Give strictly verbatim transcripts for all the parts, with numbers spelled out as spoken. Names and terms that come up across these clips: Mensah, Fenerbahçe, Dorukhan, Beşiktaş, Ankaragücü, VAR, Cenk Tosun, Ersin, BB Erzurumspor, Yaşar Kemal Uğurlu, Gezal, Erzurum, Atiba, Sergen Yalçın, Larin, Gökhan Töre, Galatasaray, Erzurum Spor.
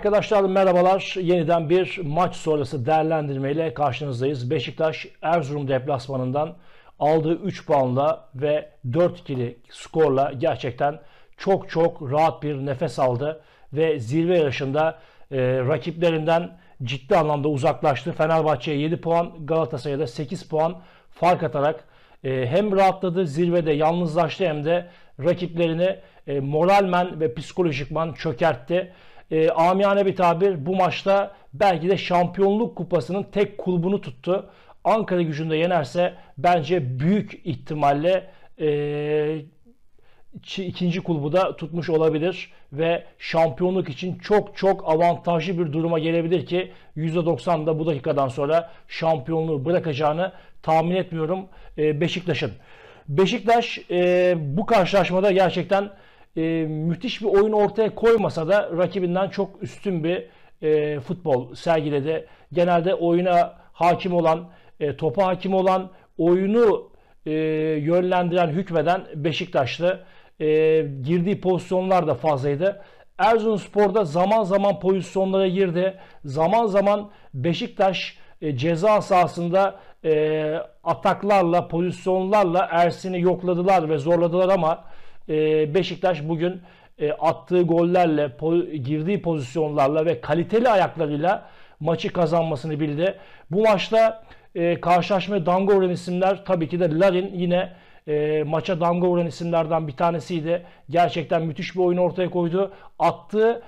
Arkadaşlar merhabalar. Yeniden bir maç sonrası değerlendirmeyle karşınızdayız. Beşiktaş Erzurum deplasmanından aldığı üç puanla ve dört ikilik skorla gerçekten çok çok rahat bir nefes aldı. Ve zirve yarışında e, rakiplerinden ciddi anlamda uzaklaştı. Fenerbahçe'ye yedi puan, Galatasaray'a da sekiz puan fark atarak e, hem rahatladı, zirvede yalnızlaştı hem de rakiplerini e, moralmen ve psikolojikman çökertti. E, amiyane bir tabir, bu maçta belki de şampiyonluk kupasının tek kulbunu tuttu. Ankaragücü'nü de yenerse bence büyük ihtimalle e, ikinci kulbu da tutmuş olabilir ve şampiyonluk için çok çok avantajlı bir duruma gelebilir ki yüzde doksan da bu dakikadan sonra şampiyonluğu bırakacağını tahmin etmiyorum e, Beşiktaş'ın. Beşiktaş e, bu karşılaşmada gerçekten E, müthiş bir oyun ortaya koymasa da rakibinden çok üstün bir e, futbol sergiledi. Genelde oyuna hakim olan, e, topa hakim olan, oyunu e, yönlendiren, hükmeden Beşiktaşlı. E, girdiği pozisyonlar da fazlaydı. Erzurum Spor'da zaman zaman pozisyonlara girdi. Zaman zaman Beşiktaş e, ceza sahasında e, ataklarla, pozisyonlarla Ersin'i yokladılar ve zorladılar ama Beşiktaş bugün attığı gollerle, girdiği pozisyonlarla ve kaliteli ayaklarıyla maçı kazanmasını bildi. Bu maçta karşılaşmaya damga vuran isimler tabii ki de Larin, yine maça damga vuran isimlerden bir tanesiydi. Gerçekten müthiş bir oyun ortaya koydu. Attığı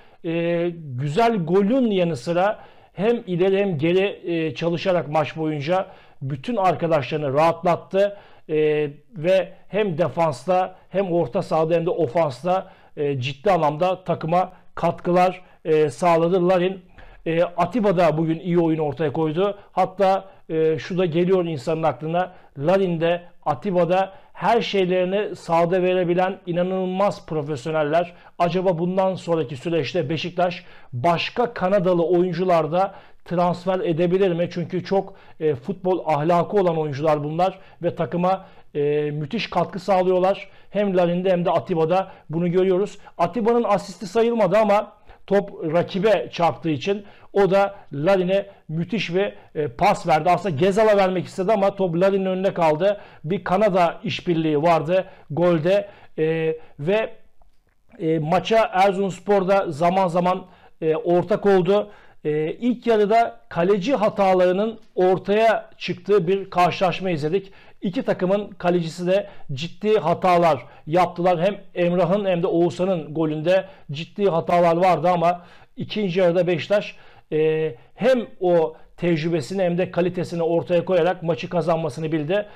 güzel golün yanı sıra hem ileri hem geri çalışarak maç boyunca bütün arkadaşlarını rahatlattı. Ee, ve hem defansta hem orta sahada hem de ofansta e, ciddi anlamda takıma katkılar e, sağladı Larin. E, Atiba da bugün iyi oyun ortaya koydu. Hatta e, şu da geliyor insanın aklına, Larin'de, Atiba'da her şeylerini sahada verebilen inanılmaz profesyoneller. Acaba bundan sonraki süreçte Beşiktaş başka Kanadalı oyuncularda transfer edebilir mi? Çünkü çok e, futbol ahlakı olan oyuncular bunlar ve takıma e, müthiş katkı sağlıyorlar. Hem Larin'de hem de Atiba'da bunu görüyoruz. Atiba'nın asisti sayılmadı ama top rakibe çarptığı için o da Larin'e müthiş bir e, pas verdi. Aslında Gezal'a vermek istedi ama top Larin'in önüne kaldı. Bir Kanada işbirliği vardı golde e, ve e, maça Erzurumspor'da zaman zaman e, ortak oldu. Ee, ilk yarıda kaleci hatalarının ortaya çıktığı bir karşılaşma izledik. İki takımın kalecisi de ciddi hatalar yaptılar. Hem Emrah'ın hem de Oğuzhan'ın golünde ciddi hatalar vardı ama ikinci yarıda Beşiktaş e, hem o tecrübesini hem de kalitesini ortaya koyarak maçı kazanmasını bildi.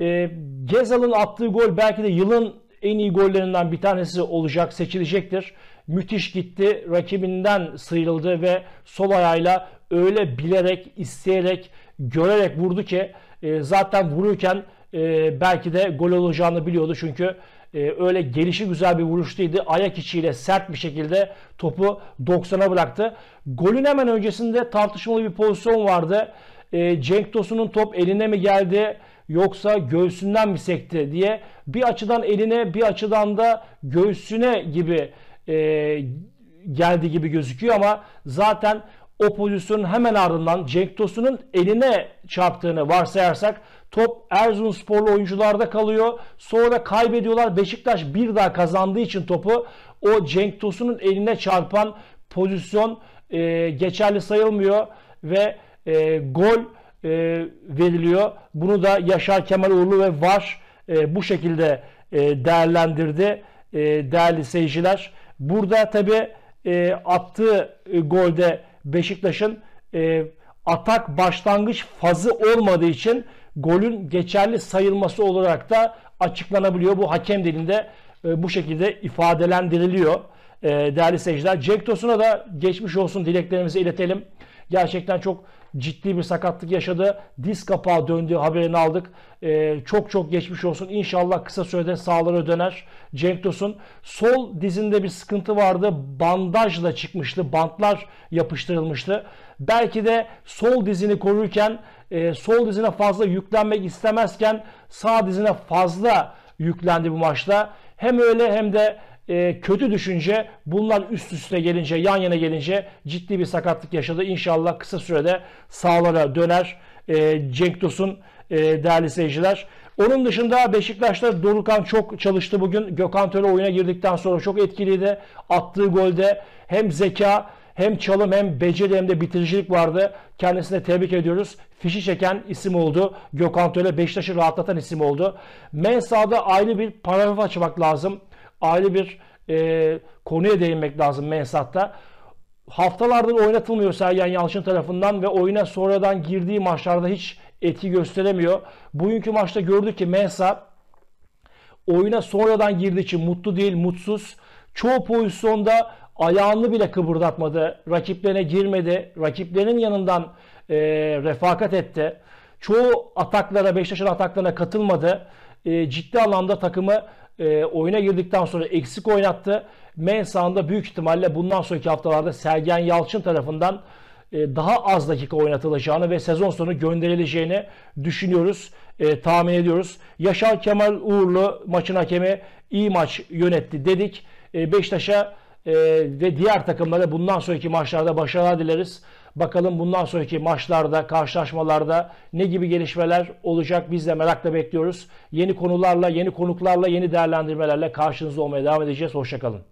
E, Gezal'ın attığı gol belki de yılın en iyi gollerinden bir tanesi olacak, seçilecektir. Müthiş gitti, rakibinden sıyrıldı ve sol ayağıyla öyle bilerek, isteyerek, görerek vurdu ki e, zaten vururken e, belki de gol olacağını biliyordu. Çünkü e, öyle gelişigüzel bir vuruştuydu. Ayak içiyle sert bir şekilde topu doksana bıraktı. Golün hemen öncesinde tartışmalı bir pozisyon vardı. E, Cenk Tosun'un top eline mi geldi yoksa göğsünden mi sekti diye bir açıdan eline, bir açıdan da göğsüne gibi E, geldi gibi gözüküyor ama zaten o pozisyonun hemen ardından Cenk Tosun'un eline çarptığını varsayarsak top Erzurumsporlu oyuncularda kalıyor. Sonra kaybediyorlar. Beşiktaş bir daha kazandığı için topu o Cenk Tosun'un eline çarpan pozisyon e, geçerli sayılmıyor ve e, gol e, veriliyor. Bunu da Yaşar Kemal Uğurlu ve V A R e, bu şekilde e, değerlendirdi e, değerli seyirciler. Burada tabi e, attığı e, golde Beşiktaş'ın e, atak başlangıç fazı olmadığı için golün geçerli sayılması olarak da açıklanabiliyor. Bu hakem dilinde e, bu şekilde ifadelendiriliyor e, değerli seyirciler. Cenk Tosun'a da geçmiş olsun dileklerimizi iletelim. Gerçekten çok ciddi bir sakatlık yaşadı. Diz kapağı döndüğü haberini aldık. Ee, çok çok geçmiş olsun. İnşallah kısa sürede sağlara döner Cenk Tosun. Sol dizinde bir sıkıntı vardı. Bandajla çıkmıştı. Bantlar yapıştırılmıştı. Belki de sol dizini korurken e, sol dizine fazla yüklenmek istemezken sağ dizine fazla yüklendi bu maçta. Hem öyle hem de e, kötü düşünce bunlar üst üste gelince, yan yana gelince ciddi bir sakatlık yaşadı. İnşallah kısa sürede sağlara döner e, Cenk Tosun e, değerli seyirciler. Onun dışında Beşiktaş'ta Dorukhan çok çalıştı bugün. Gökhan Töre oyuna girdikten sonra çok etkiliydi. Attığı golde hem zeka, hem çalım, hem beceri, hem de bitiricilik vardı. Kendisine tebrik ediyoruz. Fişi çeken isim oldu. Gökhan Töre Beşiktaş'ı rahatlatan isim oldu. Mensah'da ayrı bir paragraf açmak lazım. Ayrı bir e, konuya değinmek lazım Mensah'ta. Haftalardır oynatılmıyor Sergen Yalçın tarafından ve oyuna sonradan girdiği maçlarda hiç etki gösteremiyor. Bugünkü maçta gördük ki Mensah oyuna sonradan girdiği için mutlu değil, mutsuz. Çoğu pozisyonda ayağını bile kıpırdatmadı, rakiplerine girmedi, rakiplerinin yanından e, refakat etti. Çoğu ataklara, Beşiktaş'ın ataklarına katılmadı. E, ciddi anlamda takımı e, oyuna girdikten sonra eksik oynattı. Mensah'ın da büyük ihtimalle bundan sonraki haftalarda Sergen Yalçın tarafından e, daha az dakika oynatılacağını ve sezon sonu gönderileceğini düşünüyoruz, e, tahmin ediyoruz. Yaşar Kemal Uğurlu maçın hakemi iyi maç yönetti dedik. E, Beşiktaş'a Ee, ve diğer takımlara bundan sonraki maçlarda başarılar dileriz. Bakalım bundan sonraki maçlarda, karşılaşmalarda ne gibi gelişmeler olacak, biz de merakla bekliyoruz. Yeni konularla, yeni konuklarla, yeni değerlendirmelerle karşınızda olmaya devam edeceğiz. Hoşça kalın.